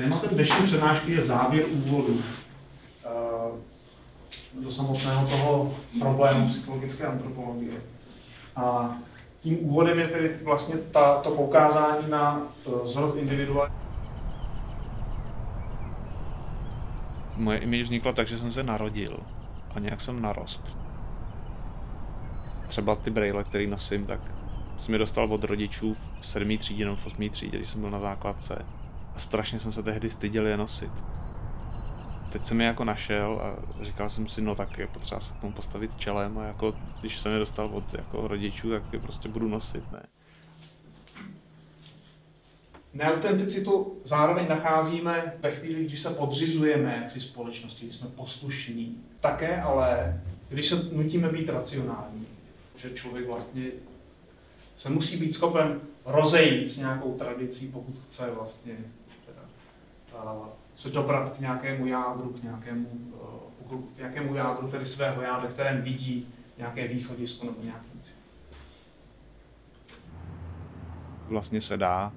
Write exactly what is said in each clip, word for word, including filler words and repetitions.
Tématem dnešní přednášky je závěr úvodu do samotného toho problému psychologické antropologie. A tím úvodem je tedy vlastně ta, to poukázání na zrod individuální. Moje image vznikla tak, že jsem se narodil a nějak jsem narost. Třeba ty brejle, který nosím, tak jsem je dostal od rodičů v sedmé třídě nebo v osmé třídě, když jsem byl na základce. A strašně jsem se tehdy styděl je nosit. Teď jsem je jako našel a říkal jsem si, no tak je potřeba se k tomu postavit čelem a jako, když jsem je dostal od jako rodičů, tak je prostě budu nosit, ne? Neautenticitu zároveň nacházíme ve chvíli, když se podřizujeme si společnosti, když jsme poslušní. Také ale, když se nutíme být racionální, že člověk vlastně se musí být schopen rozejít s nějakou tradicí, pokud chce vlastně teda, uh, se dobrat k nějakému jádru, k nějakému, uh, k nějakému jádru, tedy svého já, ve kterém vidí nějaké východisko nebo nějaký cíl. Vlastně se dá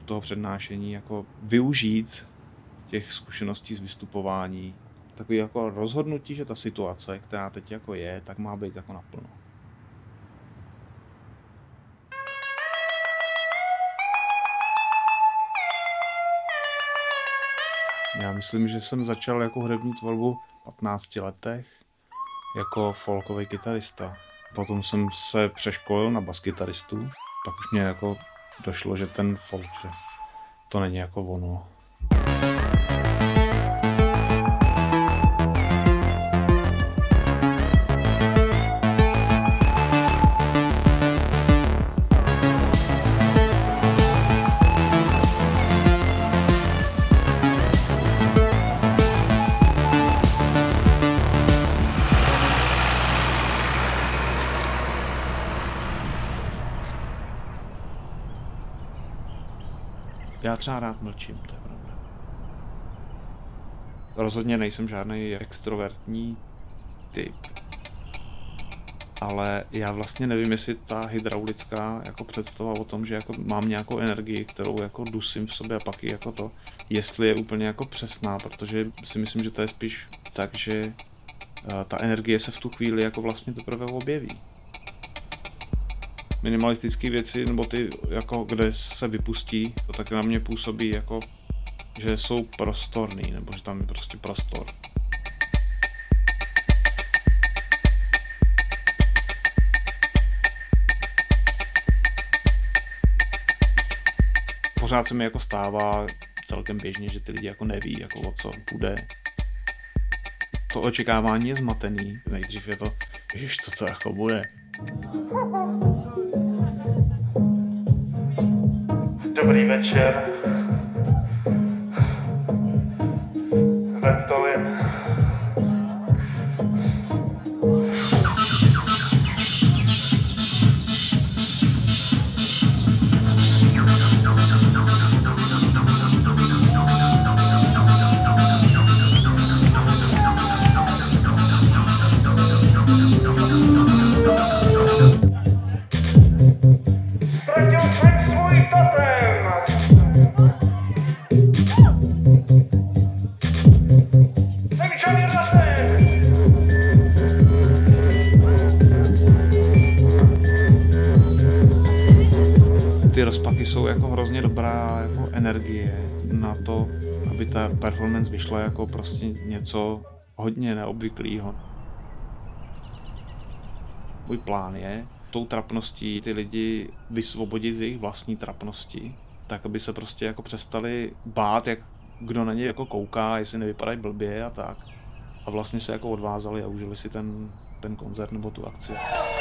do toho přednášení jako využít těch zkušeností z vystupování. Takový jako rozhodnutí, že ta situace, která teď jako je, tak má být jako naplno. Já myslím, že jsem začal jako hudební tvorbu v patnácti letech jako folkový kytarista. Potom jsem se přeškolil na baskytaristu. Pak už mě jako došlo, že ten folk, že to není jako ono. Já třeba rád mlčím, to je pravda. Rozhodně nejsem žádný extrovertní typ. Ale já vlastně nevím, jestli ta hydraulická jako představa o tom, že jako mám nějakou energii, kterou jako dusím v sobě a pak i jako to, jestli je úplně jako přesná, protože si myslím, že to je spíš tak, že ta energie se v tu chvíli jako vlastně teprve objeví. Minimalistické věci, nebo ty, jako, kde se vypustí, to taky na mě působí, jako, že jsou prostorný, nebo že tam je prostě prostor. Pořád se mi jako stává celkem běžně, že ty lidi jako neví, jako, o co půjde. To očekávání je zmatený. Nejdřív je to, ježiš, co to jako bude. Dobrý večer. Ventolin. Ty rozpaky jsou jako hrozně dobrá jako energie na to, aby ta performance vyšla jako prostě něco hodně neobvyklého. Můj plán je tou trapností ty lidi vysvobodit z jejich vlastní trapnosti, tak aby se prostě jako přestali bát, jak kdo na ně jako kouká, jestli nevypadají blbě a tak. A vlastně se jako odvázali a užili si ten, ten koncert nebo tu akci.